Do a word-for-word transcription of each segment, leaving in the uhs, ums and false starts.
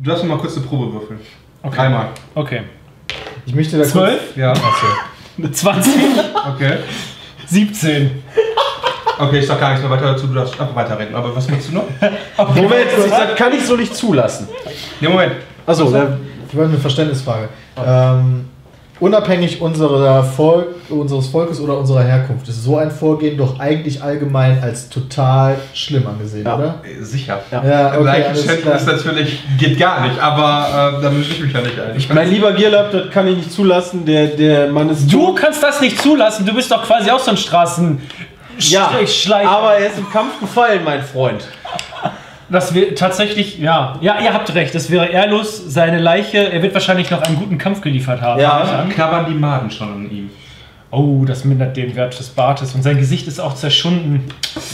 Du darfst mal kurz eine Probe würfeln. Okay. Einmal. Okay. Ich möchte da zwölf? Kurz... Ja. Okay. zwanzig? Okay. siebzehn. Okay, ich sag gar nichts mehr weiter dazu, du darfst einfach weiterreden. Aber was willst du noch? Okay. Moment, ich sag, kann ich so nicht zulassen. Ja, Moment. Achso, also, da, ich wollte eine Verständnisfrage. Okay. Ähm, unabhängig unserer Volk, unseres Volkes oder unserer Herkunft ist so ein Vorgehen doch eigentlich allgemein als total schlimm angesehen, ja, oder? Sicher. Ja, ja, okay, ist natürlich geht gar nicht, aber äh, da mische ich mich ja nicht ein. Ich mein lieber Gierlab, das kann ich nicht zulassen, der, der Mann ist... Du kannst das nicht zulassen, du bist doch quasi auch so ein Straßen... Ja, aber er ist im Kampf gefallen, mein Freund. Das wir tatsächlich, ja, ja, ihr habt recht, es wäre ehrlos, seine Leiche, er wird wahrscheinlich noch einen guten Kampf geliefert haben. Ja, knabbern die Maden schon an ihm. Oh, das mindert den Wert des Bartes und sein Gesicht ist auch zerschunden.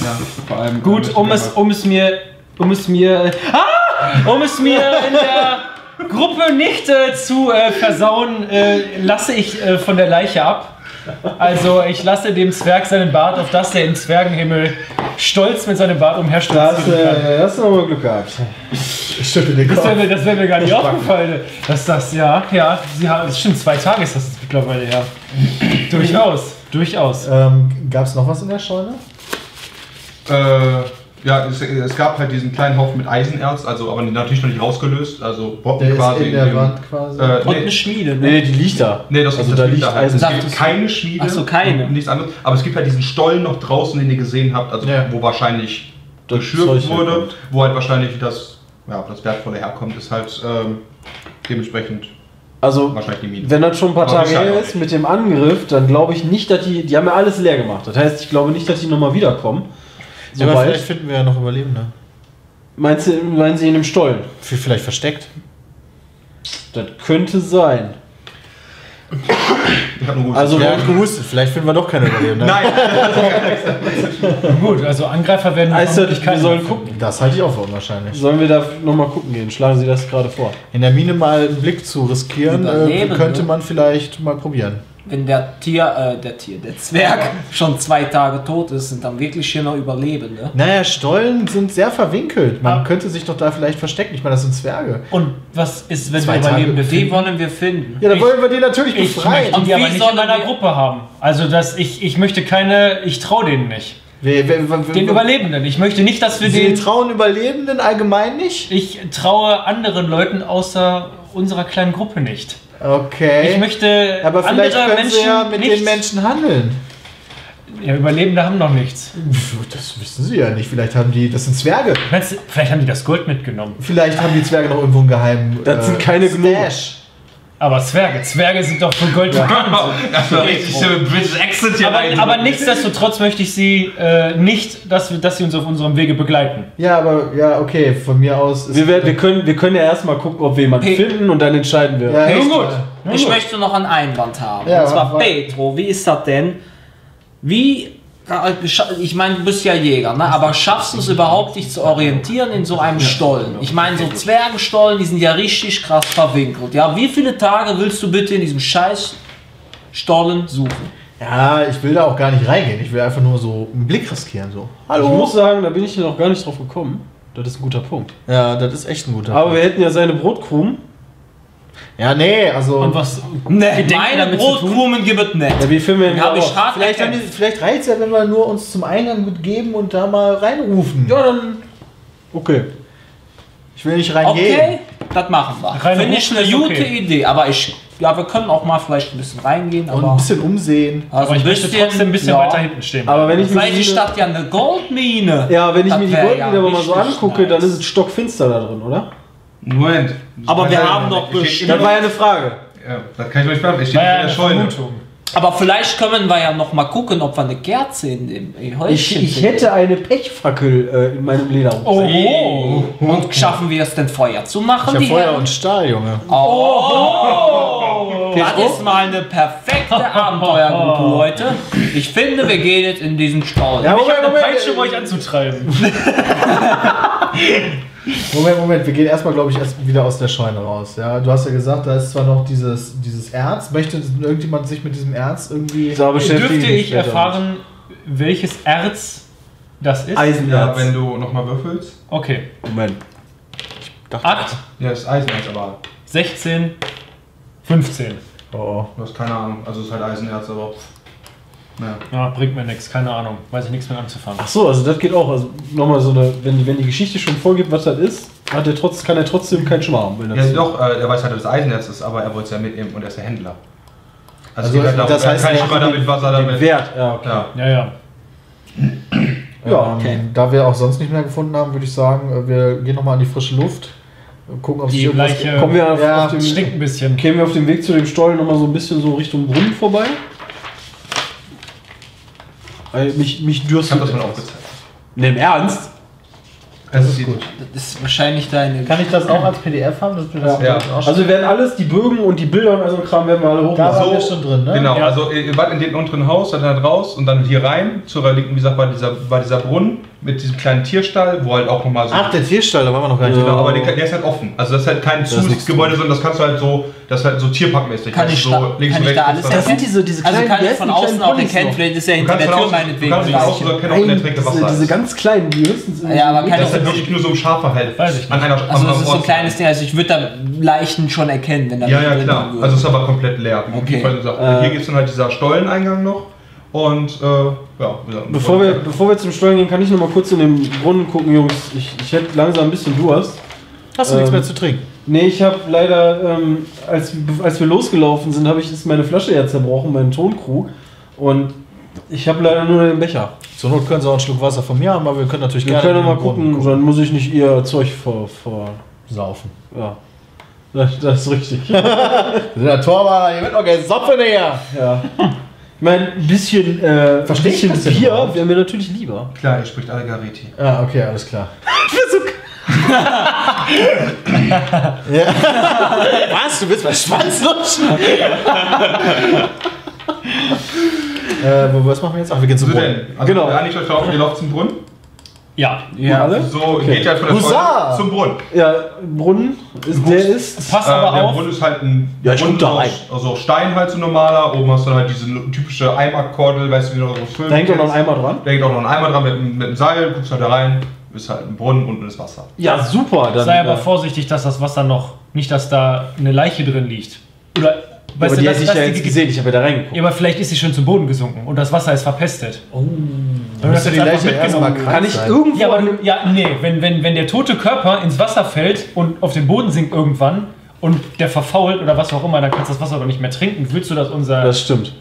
Ja, vor allem. Gut, um es, um es mir, um es mir, ah, um es mir in der Gruppe nicht äh, zu äh, versauen, äh, lasse ich äh, von der Leiche ab. Also, ich lasse dem Zwerg seinen Bart, auf das der im Zwergenhimmel stolz mit seinem Bart umherstürzt. Äh, das hast du aber Glück gehabt. Ich schüttel den Kopf. Das wäre mir, wär mir gar nicht aufgefallen. Dass das, ja, ja, sie haben, das stimmt, zwei Tage ist das mittlerweile her. Durchaus, durchaus. Ähm, gab es noch was in der Scheune? Äh, ja, es, es gab halt diesen kleinen Haufen mit Eisenerz, also aber natürlich noch nicht rausgelöst, also Brocken der quasi. Ist in der in Wand quasi. Äh, und nee, eine Schmiede, ne? Nee, die liegt da. Nee, das, also das da liegt da halt. Es gibt keine Schmiede. Ach so, keine. Nichts anderes. Aber es gibt halt diesen Stollen noch draußen, den ihr gesehen habt, also ja, wo wahrscheinlich geschürft wurde, herkommt, wo halt wahrscheinlich das, ja, das wertvolle herkommt, ist halt ähm, dementsprechend. Also, wenn das schon ein paar Tage her ist mit dem Angriff, dann glaube ich nicht, dass die, die haben ja alles leer gemacht. Das heißt, ich glaube nicht, dass die nochmal wiederkommen. So ja, aber vielleicht finden wir ja noch Überlebende. Meinst du, meinen Sie in dem Stollen? Vielleicht versteckt? Das könnte sein. Ich hab nur also ja, gehustet, vielleicht finden wir doch keine Überlebende. Nein! Gut, also Angreifer werden also, wir sollen gucken. Das halte ich auch für unwahrscheinlich. Sollen wir da nochmal gucken gehen? Schlagen Sie das gerade vor. In der Mine mal einen Blick zu riskieren, äh, könnte man vielleicht mal probieren. Wenn der Tier, äh, der Tier, der Zwerg schon zwei Tage tot ist, sind dann wirklich hier noch Überlebende. Naja, Stollen sind sehr verwinkelt. Man ah. könnte sich doch da vielleicht verstecken. Ich meine, das sind Zwerge. Und was ist, wenn zwei wir Überlebende finden? Die wollen wir finden. Ja, dann ich, wollen wir die natürlich befreien. Und die aber nicht in meiner Gruppe haben. Also, dass ich, ich möchte keine, ich traue denen nicht. Wer, wer, wer, den Überlebenden. Ich möchte nicht, dass wir Sie den... trauen Überlebenden allgemein nicht? Ich traue anderen Leuten außer unserer kleinen Gruppe nicht. Okay. Ich möchte aber vielleicht andere können Menschen Sie ja mit nichts. den Menschen handeln. Ja, Überlebende haben noch nichts. Das wissen Sie ja nicht. Vielleicht haben die, das sind Zwerge. Meinst, vielleicht haben die das Gold mitgenommen. Vielleicht haben die Zwerge noch irgendwo einen geheimen. Das äh, sind keine Stash. Aber Zwerge, Zwerge sind doch für Gold bekannt. Das war richtig so ein British Exit hier rein. Aber nichtsdestotrotz möchte ich Sie äh, nicht, dass, wir, dass Sie uns auf unserem Wege begleiten. Ja, aber, ja, okay, von mir aus... Ist wir, wir, wir, können, wir können ja erstmal gucken, ob wir jemanden Pe finden und dann entscheiden wir. Ja, hey, nun gut. Nun ich gut. möchte noch einen Einwand haben. Ja, und zwar, Pedro, wie ist das denn? Wie... Ich meine, du bist ja Jäger, ne? Aber schaffst du es überhaupt, dich zu orientieren in so einem Stollen? Ich meine, so Zwergenstollen, die sind ja richtig krass verwinkelt. Ja, wie viele Tage willst du bitte in diesem scheiß Stollen suchen? Ja, ich will da auch gar nicht reingehen. Ich will einfach nur so einen Blick riskieren. So. Hallo. Ich muss sagen, da bin ich noch gar nicht drauf gekommen. Das ist ein guter Punkt. Ja, das ist echt ein guter Punkt. Aber wir hätten ja seine Brotkrumen. Ja, nee, also... Und was... Nee, meine Brotkrumen gibt es nicht. Ja, wie viel mehr hab ich vielleicht haben die, vielleicht reizt ja, wenn wir nur uns zum Eingang mitgeben und da mal reinrufen. Ja, dann... Okay. Ich will nicht reingehen. Okay, das machen wir. Finde ich eine gute okay. Idee, aber ich... Ja, wir können auch mal vielleicht ein bisschen reingehen, aber... Und ein bisschen umsehen. Also aber ich möchte trotzdem ein bisschen ja. weiter hinten stehen. Aber wenn ich vielleicht ist die Stadt ja eine Goldmine. Ja, wenn ich das mir die Goldmine ja aber mal so angucke, nice. Dann ist es stockfinster da drin, oder? Moment. Aber wir haben doch bestimmt. Das war ja eine Frage. Ja, das kann ich euch fragen. Ich stehe in der Scheune. Aber vielleicht können wir ja noch mal gucken, ob wir eine Kerze in dem Häuschen finden. Ich hätte eine Pechfackel äh, in meinem Lederrucksack. Oh. Und schaffen wir es denn, Feuer zu machen? Ich hab Feuer und Stahl, Junge. Oh. Das ist mal eine perfekte Abenteuergruppe heute. Ich finde, wir gehen jetzt in diesen Stall. Ja, ich hab eine Peitsche, um euch anzutreiben. Moment, Moment, wir gehen erstmal, glaube ich, erst wieder aus der Scheune raus. Ja, du hast ja gesagt, da ist zwar noch dieses, dieses Erz. Möchte irgendjemand sich mit diesem Erz irgendwie... So, dürfte ich erfahren, welches Erz das ist? Eisenerz. Ja, wenn du nochmal würfelst. Okay. Moment. acht. Ja, ist Eisenerz, aber. sechzehn. fünfzehn. Oh. Du hast keine Ahnung. Also ist halt Eisenerz, aber. Naja. Ja, bringt mir nichts, keine Ahnung. Weiß ich nichts mehr anzufangen. Ach so, also das geht auch. Also nochmal so eine. Wenn, wenn die Geschichte schon vorgibt, was das ist, hat er trotz, kann er trotzdem keinen Schmarrn haben. Wenn das ja, ist doch, äh, er weiß halt, dass es Eisenerz ist, aber er wollte es ja mitnehmen und er ist der Händler. Also, also das, das heißt, er kann damit Wasser damit. Wert, ja, okay. Ja, ja. Ja. Ja, okay. ähm, da wir auch sonst nicht mehr gefunden haben, würde ich sagen, wir gehen nochmal an die frische Luft, gucken, ob die gleiche, kommen wir auf, ja, auf dem, stinkt ein bisschen. Kämen wir auf dem Weg zu dem Stollen nochmal so ein bisschen so Richtung Brunnen vorbei. Also mich, mich dürstet. Ich hab das mal aufgezeigt. Ne, im Ernst? Das, das ist gut. Das ist wahrscheinlich deine. Kann ich das auch als P D F haben? Dass du das ja. Ja. Also wir werden alles, die Bögen und die Bilder und also Kram werden wir alle hoch. Da waren so, wir schon drin, ne? Genau, ja. Also ihr wart in dem unteren Haus, dann halt raus und dann hier rein. Zur linken, wie gesagt, war dieser, war dieser Brunnen mit diesem kleinen Tierstall, wo halt auch nochmal so. Ach, der Tierstall, da waren wir noch gar nicht. Genau, aber der, der ist halt offen. Also das ist halt kein Zusatzgebäude, sondern das kannst du halt so, das ist halt so tierparkmäßig. Kann ich, so da, links kann und rechts ich da alles? Das sind diese, diese kleinen, also kann ich von außen auch erkennen, vielleicht ist ja hinter der Tür meinetwegen. Du kannst von außen erkennen, ob der Träger Wasser ist. Diese ganz kleinen, die höchstens sind. Ja, aber keine wirklich nur so ein scharfer Held. Weiß ich nicht. An einer, also an das ist so ein kleines Ding, also ich würde da Leichen schon erkennen, wenn da. Ja, ja, klar. Würde. Also es ist aber komplett leer. Okay. Äh. Hier gibt es dann halt dieser Stolleneingang noch und äh, ja. Bevor wir, bevor wir zum Stollen gehen, kann ich noch mal kurz in den Brunnen gucken, Jungs. Ich, ich hätte langsam ein bisschen Durst. Hast du ähm, nichts mehr zu trinken? Nee, ich habe leider, ähm, als, als wir losgelaufen sind, habe ich ist meine Flasche ja zerbrochen, meinen Tonkrug. Und ich habe leider nur den Becher. Zur Not können Sie auch einen Schluck Wasser von mir haben, aber wir können natürlich wir gerne. Wir können mal gucken, gucken, dann muss ich nicht Ihr Zeug vor, vor saufen. Ja. Das, das ist richtig. Der Torwart, hier wird noch kein Sopfen her. Ja. Ich meine, ein bisschen, äh, Verstehe bisschen ich das Bier drauf? Wäre mir natürlich lieber. Klar, ihr spricht Algariti. Ah, okay, alles klar. Was? Du willst mein Schwanz lutschen? Äh, was machen wir jetzt? Ach, wir gehen zum so Brunnen. Also genau. Einigt euch drauf, ihr lauft zum Brunnen? Ja. Ja. Alle? So okay. Geht ihr halt von der Hurra! Zum Brunnen. Ja, Brunnen, ist, der ist... Pass äh, aber der auf. Der Brunnen ist halt ein ja, Brunnen da aus, also Stein halt so normaler. Oben hast du dann halt diese typische Eimerkordel, weißt du, wie du so Film. Da hängt doch noch ein Eimer dran. Da hängt auch noch ein Eimer dran mit, mit einem Seil, guckst halt da rein. Ist halt ein Brunnen, unten ist Wasser. Ja, super. Dann sei dann, aber vorsichtig, dass das Wasser noch... Nicht, dass da eine Leiche drin liegt. Oder... Weißt aber du, die hätte ich ja jetzt gesehen, ich habe ja da reingeguckt. Ja, aber vielleicht ist sie schon zum Boden gesunken und das Wasser ist verpestet. Oh, dann hast du die Leiche mitgenommen. Kann ich irgendwo... Ja, aber du, ja nee, wenn, wenn, wenn der tote Körper ins Wasser fällt und auf den Boden sinkt irgendwann und der verfault oder was auch immer, dann kannst du das Wasser doch nicht mehr trinken. Willst du das unser... Das stimmt.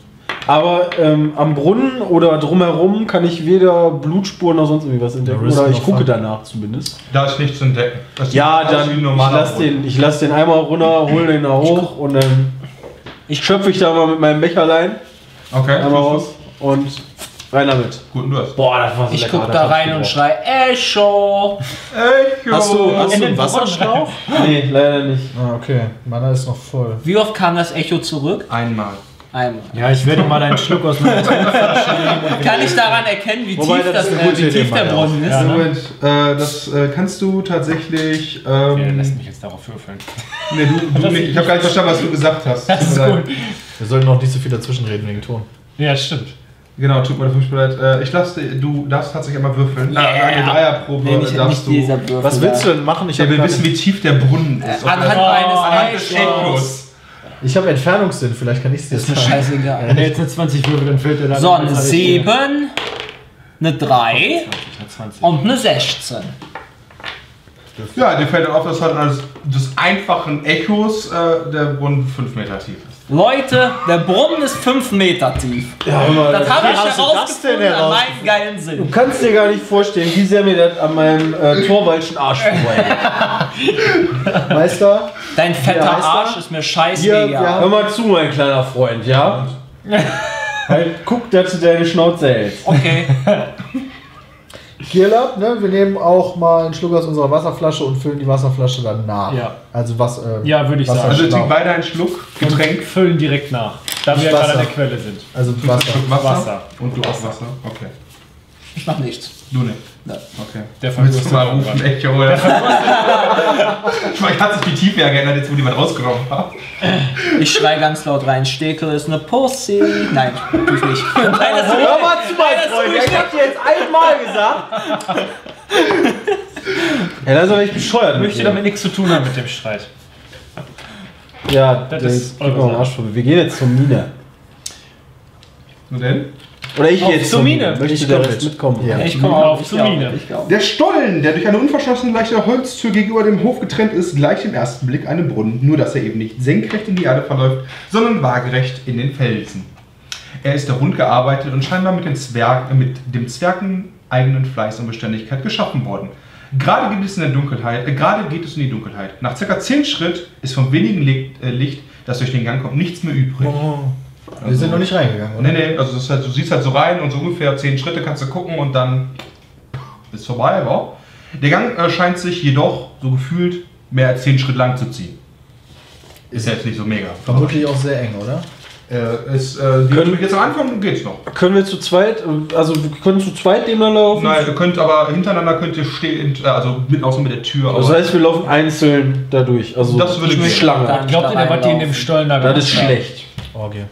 Aber ähm, am Brunnen oder drumherum kann ich weder Blutspuren noch sonst irgendwas entdecken. Oder ich gucke danach zumindest. Da ist nichts zu entdecken. Ja, dann ich lasse den, lass den Eimer runter, hole den da hoch und dann... Ich schöpfe ich da mal mit meinem Becherlein. Okay. Einmal raus und rein damit. Guten Durst. Boah, das war so lecker. Ich guck da rein und schrei Echo! Echo! Hast du, hast du einen Wasserschlauch? Nee, leider nicht. Ah, okay. Meiner ist noch voll. Wie oft kam das Echo zurück? Einmal. Einmal. Ja, ich werde mal einen Schluck aus meiner Wasserflasche nehmen. Kann ich daran erkennen, wie Wobei, tief, das, das, äh, wie tief der Brunnen ist? Ja, ne? Moment, äh, das äh, kannst du tatsächlich... Ähm, ja, der lässt mich jetzt darauf würfeln. Nee, du, du nicht. Ich habe gar nicht verstanden, was du gesagt hast. Das ist gut. Wir sollten noch nicht so viel dazwischenreden wegen Ton. Ja, stimmt. Genau, tut mir fünf leid. Äh, ich lasse, du darfst tatsächlich einmal würfeln. Yeah. Äh, eine Dreierprobe nee, nicht, darfst nicht du... Würfel, was willst du denn machen? Ich will wissen, wie tief der Brunnen ist. Anhand eines Echos. Ich habe Entfernungssinn, vielleicht kann ich es dir sagen. Ist mir scheißegal. Wenn er jetzt eine zwanzig Würfel, dann fällt er dann. So, eine sieben, eine drei und eine sechzehn. Ja, dir fällt dann auf, dass halt alles des einfachen Echos äh, der Brunnen fünf Meter tief ist. Leute, der Brunnen ist fünf Meter tief. Ja, Mann, das habe ich herausgefunden an meinen geilen Sinn. Du kannst dir gar nicht vorstellen, wie sehr mir das an meinem äh, Torwaldschen Arsch vorbei. Meister? Dein fetter ja, Arsch ist mir scheißegal. Ja. Hör mal zu, mein kleiner Freund, ja? Halt, guck, dass du deine Schnauze hältst. Okay. Gierlab, ne? Wir nehmen auch mal einen Schluck aus unserer Wasserflasche und füllen die Wasserflasche dann nach. Ja. Also was? Ähm, ja, würde ich Wasser sagen. Also trinken beide einen Schluck Getränk, und füllen direkt nach, da wir ja gerade an der Quelle sind. Also Wasser. Wasser. Wasser. Und du auch Wasser? Okay. Ich mach nichts. Du nicht? Nein. Okay. Der Verlust mal rufen, echt, oder? Ich meine, hat sich die Tiefe ja geändert, jetzt wo die was rausgenommen haben. Ich schrei ganz laut rein, Stekel ist eine Pussy. Nein, tu ich nicht. Hör mal zu, mein Freund, ich hab dir jetzt einmal gesagt. Ja, das ist aber echt bescheuert. Möchte okay. damit nichts zu tun haben mit dem Streit. Ja, das ist eure Arschprobe. Wir gehen jetzt zur Mine. Wo denn? Oder ich oh, jetzt zur Mine. Möchte ich direkt mitkommen? Ja. Ich komme auf zur Mine. Der Stollen, der durch eine unverschlossene leichte Holztür gegenüber dem Hof getrennt ist, gleicht im ersten Blick einem Brunnen, nur dass er eben nicht senkrecht in die Erde verläuft, sondern waagerecht in den Felsen. Er ist rund gearbeitet und scheinbar mit, den Zwerg, mit dem Zwergen eigenen Fleiß und Beständigkeit geschaffen worden. Gerade geht es in der Dunkelheit, äh, gerade geht es in die Dunkelheit. Nach ca. zehn Schritt ist vom wenigen Licht, äh, Licht, das durch den Gang kommt, nichts mehr übrig. Oh, also, wir sind noch nicht reingegangen, oder? Nee, nee, also das ist halt, du siehst halt so rein und so ungefähr zehn Schritte kannst du gucken und dann ist vorbei, wow. Der Gang äh, scheint sich jedoch, so gefühlt, mehr als zehn Schritt lang zu ziehen. Ist jetzt nicht so mega. Vermutlich auch sehr eng, oder? Äh, ist, äh, die können wir jetzt am Anfang geht's noch. Können wir zu zweit, also wir können zu zweit nebeneinander laufen? Nein, ihr könnt aber hintereinander könnt ihr stehen, also mit außen mit der Tür. Das heißt, wir laufen einzeln dadurch. Also das würde ich Schlange. Dann glaubt ihr, was die in dem Stollen da gemacht haben? Das ist schlecht. Okay.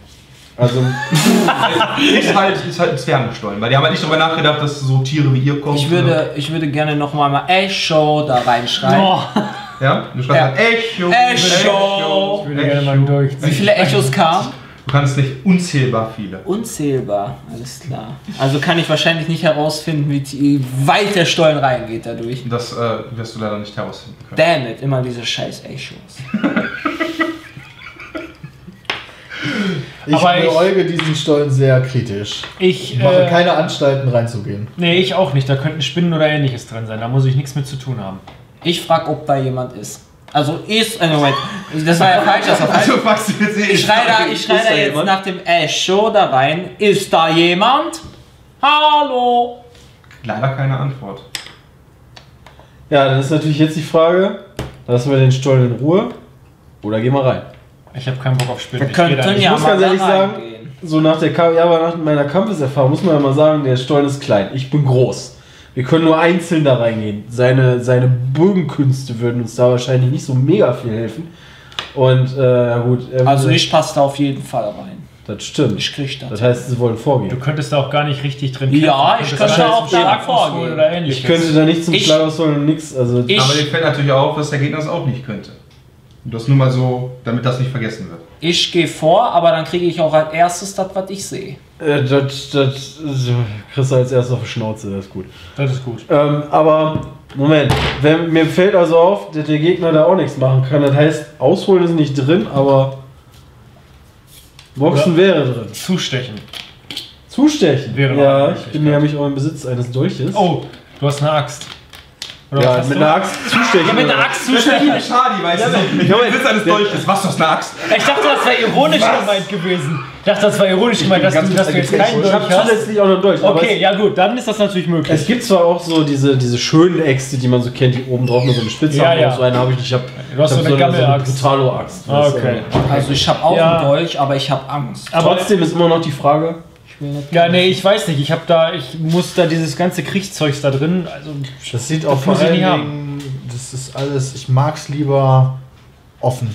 Also ist halt ist halt ein Zwergenstollen, weil die haben halt nicht darüber nachgedacht, dass so Tiere wie ihr kommen. Ich würde ich würde gerne noch mal mal Echo da reinschreiben. Oh. Ja, du schreibst ja. Echo. Echo. Ich würde Echo. gerne mal durch. Wie viele Echos kamen? Du kannst nicht unzählbar viele. Unzählbar, alles klar. Also kann ich wahrscheinlich nicht herausfinden, wie weit der Stollen reingeht dadurch. Das äh, wirst du leider nicht herausfinden können. Damn it, immer diese scheiß Echos. Ich beäuge diesen Stollen sehr kritisch. Ich, ich mache äh, keine Anstalten reinzugehen. Nee, ich auch nicht. Da könnten Spinnen oder Ähnliches drin sein. Da muss ich nichts mit zu tun haben. Ich frage, ob da jemand ist. Also ist, also Moment, das war ja falsch, das war falsch. Also, du jetzt ich schreie da, ich schrei da jetzt jemand? Nach dem Echo da rein, ist da jemand? Hallo? Leider keine Antwort. Ja, das ist natürlich jetzt die Frage, lassen wir den Stollen in Ruhe oder gehen wir rein? Ich habe keinen Bock auf Spinnen. Ich, ich ja muss ganz ehrlich sagen, gehen. so nach, der ja, aber nach meiner Kampfeserfahrung muss man ja mal sagen, der Stollen ist klein, ich bin groß. Wir können nur einzeln da reingehen. Seine, seine Bögenkünste würden uns da wahrscheinlich nicht so mega viel helfen. Und äh, gut. Ähm, also ich passe da auf jeden Fall rein. Das stimmt. Ich krieg das. Das heißt, sie wollen vorgehen. Du könntest da auch gar nicht richtig drin kämpfen. Ja, ich könnte da auch stark vorgehen oder ähnliches. Ich könnte da nicht zum Schlag ausholen und nix. Also aber dir fällt natürlich auf, dass der Gegner es auch nicht könnte. Und das nur mal so, damit das nicht vergessen wird. Ich gehe vor, aber dann kriege ich auch als erstes das, was ich sehe. Äh, das, das, das kriegst du als erstes auf die Schnauze, das ist gut. Das ist gut. Ähm, aber, Moment, wenn, mir fällt also auf, dass der Gegner da auch nichts machen kann. Das heißt, ausholen ist nicht drin, aber Boxen oder wäre drin. Zustechen. Zustechen? Wäre ja, ich bin nämlich auch im Besitz eines Dolches. Oh, du hast eine Axt. Oder ja, mit einer Axt zustechen. Ja, mit einer Axt zustechen. Das ist ja Schadi, weißt ja, du. So. Ich ja, mein Witz eines ja. Dolches. Was, du hast eine Axt? Ich dachte, das wäre ironisch Was? gemeint gewesen. Ich dachte, das war ironisch gemeint, dass, dass du jetzt keinen Dolch hast. Ich habe zusätzlich auch noch Dolch. Okay, ja gut, dann ist das natürlich möglich. Es gibt zwar auch so diese, diese schönen Äxte, die man so kennt, die oben drauf nur so eine Spitze ja, haben. Ja. So eine habe ich nicht. Ich habe hab so, so eine Brutalo-Axt. Ah, okay. Also ich habe auch ja. einen Dolch, aber ich habe Angst. Aber trotzdem ist immer noch die Frage... Ja, nee, ich weiß nicht. Ich hab da, ich muss da dieses ganze Kriegszeugs da drin. Also das sieht auch vor allen Dingen, das ist alles. Ich mag's lieber offen.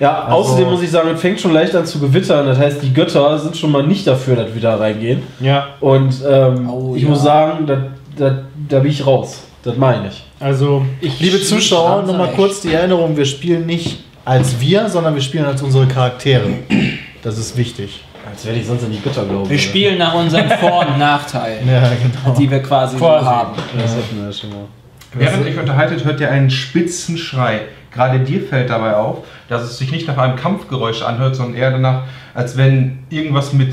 Ja, also außerdem muss ich sagen, es fängt schon leicht an zu gewittern. Das heißt, die Götter sind schon mal nicht dafür, dass wir da reingehen. Ja. Und ähm, oh, ich ja. muss sagen, da, da, da bin ich raus. Das meine ich. Also, ich liebe Zuschauer, nochmal kurz die Erinnerung: Wir spielen nicht als wir, sondern wir spielen als unsere Charaktere. Das ist wichtig. Als werde ich sonst an die Götter glauben. Wir spielen nach unseren Vor- und Nachteilen, ja, genau. die wir quasi so haben. Ja. Das hatten wir ja schon mal. Während euch unterhaltet, hört ihr einen spitzen Schrei. Gerade dir fällt dabei auf, dass es sich nicht nach einem Kampfgeräusch anhört, sondern eher danach, als wenn irgendwas mit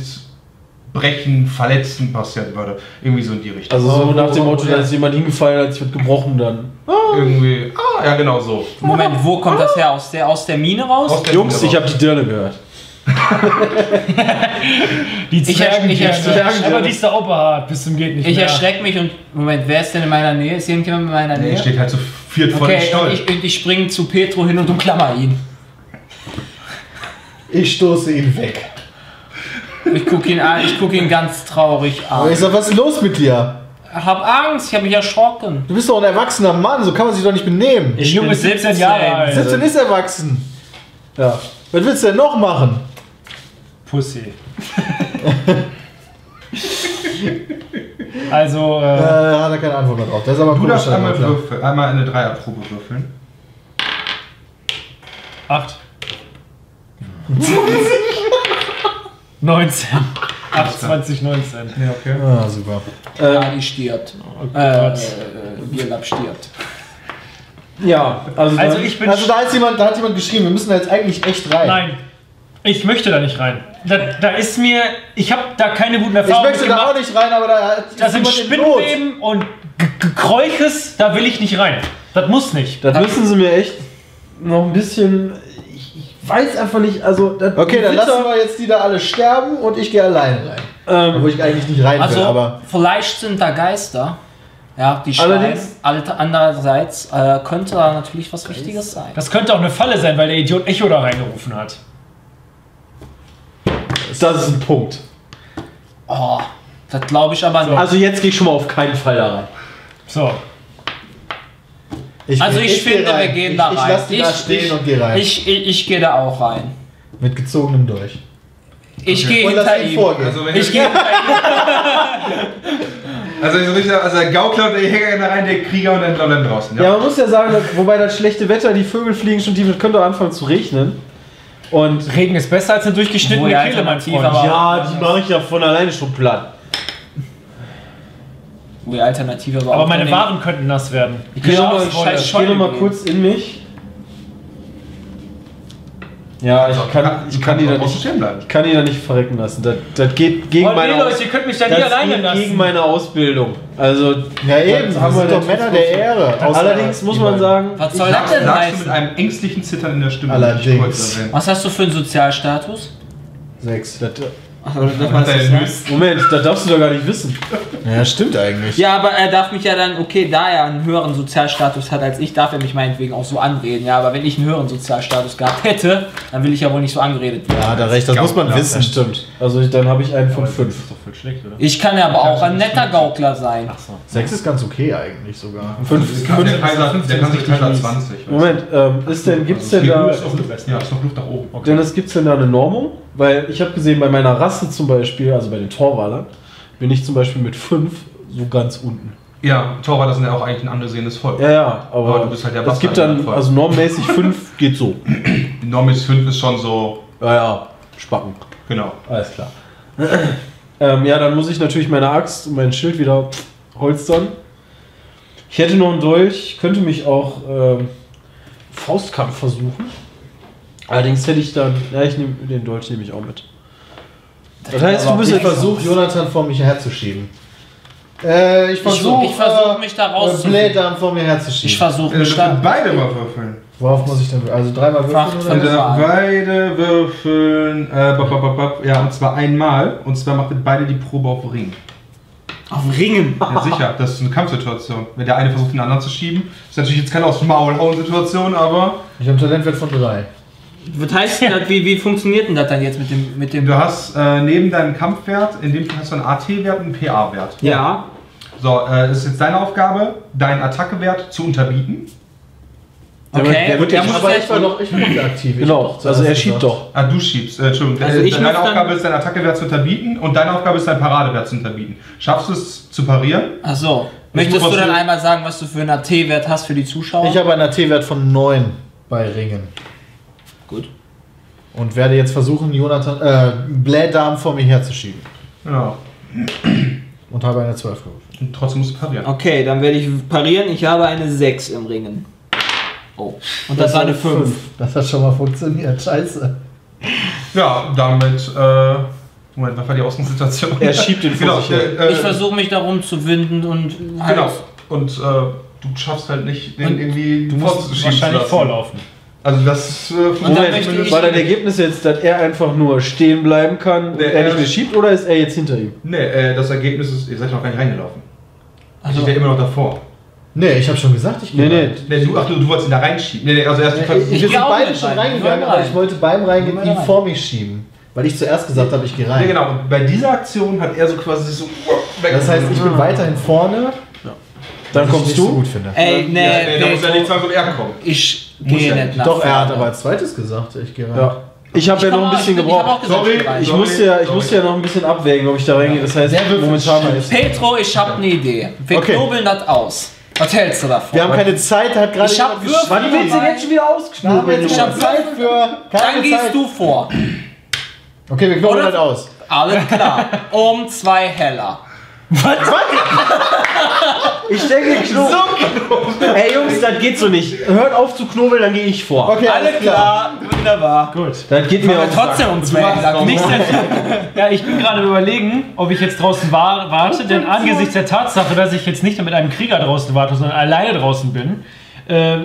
Brechen, Verletzen passieren würde. Irgendwie so in die Richtung. Also so nach dem Motto, da ist jemand hingefallen, als wird gebrochen dann. Irgendwie, ah, ja genau so. Moment, wo kommt das her? Aus der, aus der Mine raus? Aus der Jungs, Mine raus. Ich habe die Dirne gehört. die Zwergen, ich erschrecke mich. Aber die ist da auch behaart, bis zum geht nicht mehr. Ich erschrecke mich und Moment, wer ist denn in meiner Nähe? Ist jemand in meiner Nähe? Der steht halt so viert vor dem Stollen. Okay, ich, ich springe zu Petro hin und umklammer ihn. Ich stoße ihn weg. Ich gucke ihn an, ich gucke ihn ganz traurig an. Aber ich sag, was ist los mit dir? Ich hab Angst, ich hab mich erschrocken. Du bist doch ein erwachsener Mann, so kann man sich doch nicht benehmen. Ich bin siebzehn Jahre alt. siebzehn ist erwachsen. Ja. Was willst du denn noch machen? Pussy. Also. Äh, da hat er keine Antwort mehr drauf. Das ist aber du darfst einmal, würfeln, einmal eine Dreierprobe würfeln. acht. neunzehn. achtundzwanzig, neunzehn. Ja, okay. Ah, super. Äh, Ari stirbt. Oh, äh, äh, Bierlapp stirbt. Ja, also, also, da, ich bin also da, ist jemand, da hat jemand geschrieben, wir müssen da jetzt eigentlich echt rein. Nein, ich möchte da nicht rein. Da, da ist mir, ich habe da keine guten Erfahrungen gemacht. Ich möchte da auch nicht rein, aber da ist da sind Spinnenleben und Gekräuches, da will ich nicht rein. Das muss nicht. Das müssen sie mir echt noch ein bisschen... Weiß einfach nicht, also... Okay, dann lassen wir jetzt die da alle sterben und ich gehe alleine rein. Ähm, Wo ich eigentlich nicht rein also will, aber... vielleicht sind da Geister, ja, die schreien. Andererseits äh, könnte da natürlich was Richtiges sein. Das könnte auch eine Falle sein, weil der Idiot Echo da reingerufen hat. Das ist ein Punkt. Oh, das glaube ich aber so nicht. Also jetzt gehe ich schon mal auf keinen Fall da rein. So. Ich also ich finde, wir gehen da rein. Ich lasse die da stehen und gehe rein. Ich, ich, ich gehe da auch rein. Mit gezogenem Dolch. Ich gehe hinter ihm. Also ich gehe hinter ihm. Also der Gaukler und der Jäger da rein, der Krieger und dann dann draußen. Ja, man muss ja sagen, wobei das schlechte Wetter, die Vögel fliegen schon tief, es könnte auch anfangen zu regnen. Und Regen ist besser als eine durchgeschnittene Kehle, mein Freund. Ja, die mache ich ja von alleine schon platt. Die Alternative aber, aber meine Waren könnten nass werden. Ich gehe noch mal kurz in mich. Ja, ich kann, ich kann die da nicht, ich kann die da nicht verrecken lassen. Das, das geht gegen oh, meine nee, Leute, ihr könnt mich da nie alleine lassen. Gegen meine Ausbildung. Also ja eben, haben wir doch Männer der Ehre. Allerdings muss man sagen, was soll das denn heißen? Mit einem ängstlichen Zittern in der Stimme. Allerdings. Was hast du für einen Sozialstatus? Sechs. Ach, das das das Moment, da darfst du doch gar nicht wissen. Ja, stimmt eigentlich. Ja, aber er darf mich ja dann, okay, da er einen höheren Sozialstatus hat als ich, darf er mich meinetwegen auch so anreden. Ja, aber wenn ich einen höheren Sozialstatus gehabt hätte, dann will ich ja wohl nicht so angeredet werden. Ja, da recht, das Gaukler muss man wissen. Stimmt. Also dann habe ich einen von fünf. Ich kann ja aber ich auch ein netter Gaukler sein. Ach so. sechs ist ganz okay eigentlich sogar. fünf kann sich keiner zwanzig. Moment, ähm, ist denn, gibt's denn da... Ja, ist noch Luft nach oben. Okay. Denn es gibt's denn da eine Normung? Weil ich habe gesehen, bei meiner Rasse zum Beispiel, also bei den Torwalern, bin ich zum Beispiel mit fünf so ganz unten. Ja, Torwaler sind ja auch eigentlich ein angesehenes Volk. Ja, ja, aber, aber du bist halt der es gibt dann, also normmäßig fünf geht so. Normmäßig fünf ist schon so... Ja, ja, Spacken. Genau. Alles klar. ähm, ja, dann muss ich natürlich meine Axt und mein Schild wieder holstern. Ich hätte noch einen Dolch, könnte mich auch ähm, Faustkampf versuchen. Allerdings hätte ich dann, ja, ich nehme den Dolch nehme ich auch mit. Das, das heißt, du bist ja versucht, Jonathan vor mich herzuschieben. Äh, ich versuche, ich, ich versuche mich da rauszuholen. Blätter vor mir herzuschieben. Ich versuche mich da. Beide mal würfeln. Worauf muss ich denn? Also dreimal würfeln. Oder? Beide würfeln. Äh, bop, bop, bop, ja, und zwar einmal. Und zwar macht ihr beide die Probe auf Ring. Auf Ringen? Ja, sicher. Das ist eine Kampfsituation. Wenn der eine versucht, den anderen zu schieben, ist natürlich jetzt keine Aus-Maul-Hauen-Situation, aber. Ich habe Talentwert von drei. Was heißt denn das, wie, wie funktioniert denn das dann jetzt mit dem... Mit dem du hast äh, neben deinem Kampfwert, in dem hast du einen A T-Wert und einen P A-Wert. Ja. So, äh, ist jetzt deine Aufgabe, deinen Attackewert zu unterbieten. Okay. Der wird ja noch aktiv. Genau, also er schiebt doch. Ah, du schiebst. Äh, Entschuldigung. Also ich deine Aufgabe ist, deinen Attackewert zu unterbieten und deine Aufgabe ist, deinen Paradewert zu unterbieten. Schaffst du es zu parieren? Ach so. Möchtest du dann einmal sagen, was du für einen A T-Wert hast für die Zuschauer? Ich habe einen A T-Wert von neun bei Ringen. Gut. Und werde jetzt versuchen, Jonathan, äh, Blähdarm vor mir herzuschieben. Genau. Und habe eine zwölf gewürfelt. Und trotzdem musst du parieren. Okay, dann werde ich parieren. Ich habe eine sechs im Ringen. Oh. Und das, das war eine fünf. fünf. Das hat schon mal funktioniert. Scheiße. Ja, damit, äh, Moment, was war die Ausgangssituation? Er schiebt den vor sich hin. Genau, äh, ich versuche mich darum zu winden und... Halt genau. Und, äh, du schaffst halt nicht, den irgendwie du musst wahrscheinlich lassen. Vorlaufen. Also das äh, Moment, war dein Ergebnis jetzt, dass er einfach nur stehen bleiben kann, nee, und er nicht mehr schiebt, oder ist er jetzt hinter ihm? Nee, äh, das Ergebnis ist, ihr seid noch gar nicht reingelaufen. Also ich wäre immer noch davor. Nee, ich habe schon gesagt, ich gehe nee, nee. nee, du, Ach du, du wolltest ihn da reinschieben. Nee, nee, also erst nee, ich, ich bin beide schon reingegangen, aber ich wollte beim Reingehen ihn vor mich schieben. Weil ich zuerst gesagt nee. habe, ich gehe rein. Nee, genau, und bei dieser Aktion hat er so quasi so weg. Das heißt, ich bin weiterhin vorne. Dann kommst ich du. So gut finde. Ey, nee, ja, nee, nee, da muss ja nicht sagen, wo er kommt. Ich gehe nicht nach. Doch, er hat aber als zweites gesagt, ich gehe rein. Ja. Ich habe ja noch ein bisschen gebraucht. Sorry, ich musste ja, ich musste ja noch ein bisschen abwägen, ob ich da reingehe. Das heißt, momentan ist Petro, ich habe eine Idee. Wir knobeln das aus. Was hältst du davon? Wir haben keine Zeit, hat gerade. Ich hab Würfel. Wann willst du jetzt schon wieder ausknobeln? Ich hab Zeit für. Dann gehst du vor. Okay, wir knobeln das aus. Alles klar. Um zwei Heller. Was? Ich denke, Knobel. So. Ey Jungs, das geht so nicht. Hört auf zu knobeln, dann gehe ich vor. Okay, alles klar. Wunderbar. Gut. Dann geht mir trotzdem um zwei Heller. Nichts dazu. Ja, ich bin gerade überlegen, ob ich jetzt draußen war, warte, denn angesichts der Tatsache, dass ich jetzt nicht mit einem Krieger draußen warte, sondern alleine draußen bin, äh,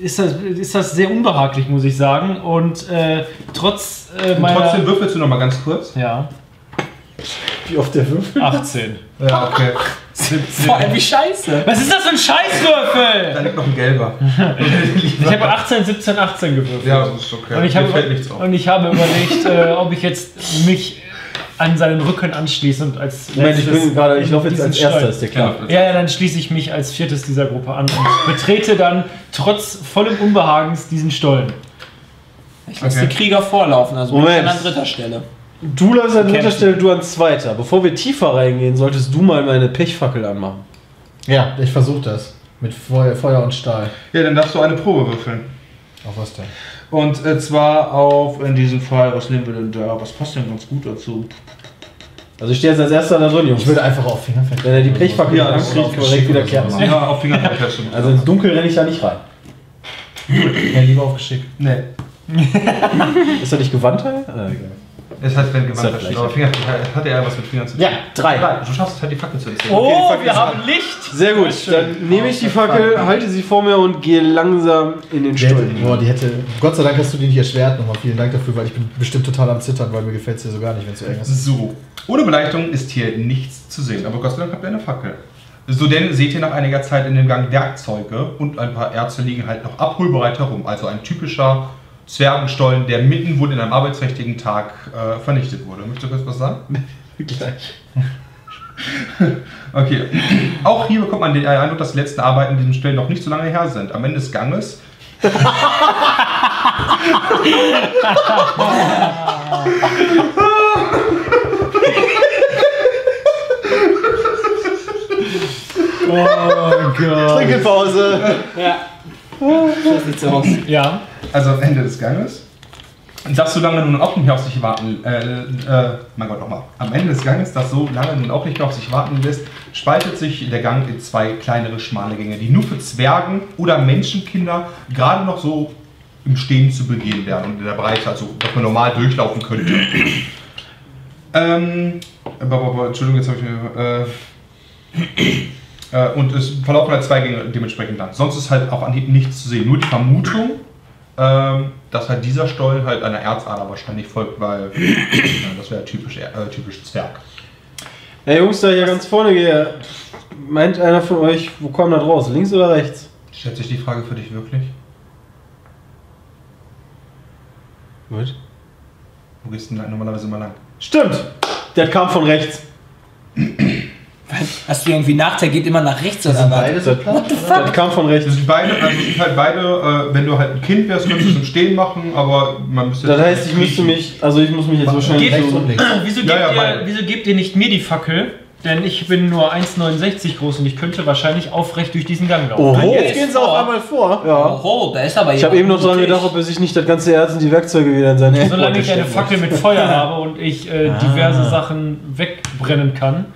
ist, das, ist das sehr unbehaglich, muss ich sagen. Und äh, trotz äh, Und meiner... Trotzdem würfelst du noch mal ganz kurz. Ja. Wie oft der Würfel? achtzehn. Ja, okay. siebzehn. Vor allem wie scheiße. Was ist das für ein Scheißwürfel? Da liegt noch ein gelber. Ich habe achtzehn, siebzehn, achtzehn gewürfelt. Ja, das ist okay. Und ich habe, und ich habe überlegt, äh, ob ich jetzt mich an seinen Rücken anschließe und als Moment, ich bin gerade, ich laufe jetzt als erster, ist der klar. Ja, ja, dann schließe ich mich als viertes dieser Gruppe an und betrete dann trotz vollem Unbehagens diesen Stollen. Ich lasse okay. die Krieger vorlaufen, also bin ich an dritter Stelle. Du läufst an dritter Stelle, du an zweiter. Bevor wir tiefer reingehen, solltest du mal meine Pechfackel anmachen. Ja, ich versuche das. Mit Feu Feuer und Stahl. Ja, dann darfst du eine Probe würfeln. Auf was denn? Und äh, zwar auf, in diesem Fall, was nehmen wir denn da? Was passt denn ganz gut dazu? Also ich stehe jetzt als erster da drin, Jungs. Ich würde einfach auf Fingerfett. Wenn er die Pechfackel ja, ankriegt, kann man direkt wieder Kerzen. Ja, auf Fingerfett. Also ins Dunkel renne ich da nicht rein. Ja, lieber auf Geschick. Nee. Ist er nicht Gewandteil? Ah, egal. Das heißt, wenn gewandt hat, aber Finger, hat er ja was mit Fingern zu tun. Ja, drei. drei. Du schaffst halt die Fackel zu erzählen. Oh, okay, wir haben an. Licht! Sehr gut, dann nehme ich die Fackel, halte sie vor mir und gehe langsam in den Stollen. Boah, die hätte... Gott sei Dank hast du die nicht erschwert nochmal. Vielen Dank dafür, weil ich bin bestimmt total am Zittern, weil mir gefällt es hier so gar nicht, wenn es so eng ist. So, ohne Beleuchtung ist hier nichts zu sehen, aber Gott sei Dank habt ihr eine Fackel. So, denn seht ihr nach einiger Zeit in dem Gang Werkzeuge und ein paar Erze liegen halt noch abholbereit herum. Also ein typischer Zwergenstollen, der mitten wohl in einem arbeitsträchtigen Tag äh, vernichtet wurde. Möchtest du kurz was sagen? Gleich. Okay. Auch hier bekommt man den Eindruck, dass die letzten Arbeiten in diesem Stellen noch nicht so lange her sind. Am Ende des Ganges. Oh Gott. Trinkelpause. Ja. Ja. Also am Ende des Ganges. Dass so lange nun auch nicht auf sich warten, äh, äh, mein Gott nochmal. Am Ende des Ganges, das so lange nun auch nicht mehr auf sich warten lässt, spaltet sich der Gang in zwei kleinere schmale Gänge, die nur für Zwergen oder Menschenkinder gerade noch so im Stehen zu begehen werden und in der Breite, also dass man normal durchlaufen könnte. ähm, Entschuldigung, jetzt habe ich mir... Äh, Und es verlaufen halt zwei Gänge dementsprechend lang. Sonst ist halt auf Anhieb nichts zu sehen. Nur die Vermutung, ähm, dass halt dieser Stollen halt einer Erzader wahrscheinlich folgt, weil das wäre typisch, äh, typisch Zwerg. Hey Jungs, da hier ganz vorne gehe, meint einer von euch, wo kommen da raus? Links oder rechts? Stellt sich die Frage für dich wirklich? Gut. Wo gehst du denn normalerweise mal lang? Stimmt! Der kam von rechts. Hast du irgendwie Nachteil, geht immer nach rechts oder was? Das kam von rechts. Das sind beide, also sind halt beide, äh, wenn du halt ein Kind wärst, könntest du es im Stehen machen, aber man müsste. Das heißt, ich müsste mich, also ich muss mich jetzt wahrscheinlich rechts und links. Wieso gebt, ja, ja, ihr, wieso gebt ihr nicht mir die Fackel? Denn ich bin nur eins Komma neunundsechzig groß und ich könnte wahrscheinlich aufrecht durch diesen Gang laufen. Oho, jetzt gehen sie auch einmal vor. Ja. Oho, da ist aber ich habe eben noch dran gedacht, ob er sich nicht das ganze Erz und die Werkzeuge wieder in seine Hände. Solange ich eine Fackel mit Feuer habe und ich äh, diverse ah. Sachen wegbrennen kann.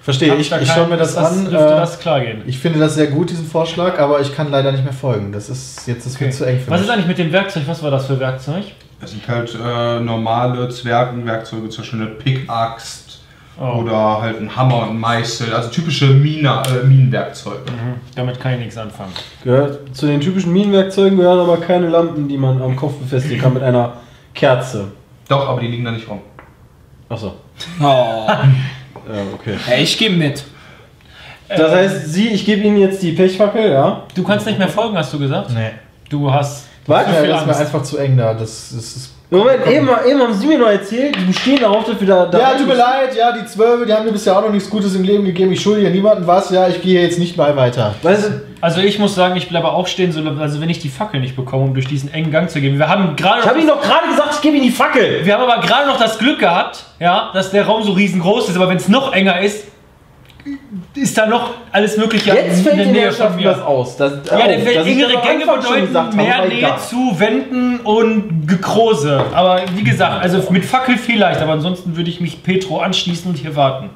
Verstehe, ich, ich schaue mir das, das an. Das klar gehen. Ich finde das sehr gut, diesen Vorschlag, aber ich kann leider nicht mehr folgen. Das ist jetzt ist okay. Zu eng für mich. Was ist eigentlich mit dem Werkzeug? Was war das für Werkzeug? Das sind halt äh, normale Zwergenwerkzeuge, zum Beispiel eine Pickaxt oh. oder halt ein Hammer und ein Meißel. Also typische Mine, äh, Minenwerkzeuge. Mhm. Damit kann ich nichts anfangen. Gehört, zu den typischen Minenwerkzeugen gehören aber keine Lampen, die man am Kopf befestigen kann mit einer Kerze. Doch, aber die liegen da nicht rum. Achso. Oh. Okay. Hey, ich gebe mit. Das heißt, Sie, ich gebe Ihnen jetzt die Pechfackel, ja? Du kannst nicht mehr folgen, hast du gesagt? Nee. Du hast. War ja, das war einfach zu eng da. Das, das ist Moment, komm, komm. Eben, eben haben sie mir noch erzählt, die bestehen darauf, dass wir da... da ja, tut mir leid, ja, die Zwölfe, die haben mir bisher auch noch nichts Gutes im Leben gegeben, ich schulde ja niemandem was, ja, ich gehe jetzt nicht mal weiter. Weißt du, also ich muss sagen, ich bleibe auch stehen, also wenn ich die Fackel nicht bekomme, um durch diesen engen Gang zu gehen. Wir haben gerade... Ich habe Ihnen doch gerade gesagt, ich gebe Ihnen die Fackel! Wir haben aber gerade noch das Glück gehabt, ja, dass der Raum so riesengroß ist, aber wenn es noch enger ist, ist da noch alles mögliche jetzt in der Nähe von mir. Das aus. Das, ja, der fällt engere Gänge bedeuten mehr Nähe zu Wänden und Gekrose. Aber wie gesagt, also mit Fackel vielleicht, aber ansonsten würde ich mich Petro anschließen und hier warten.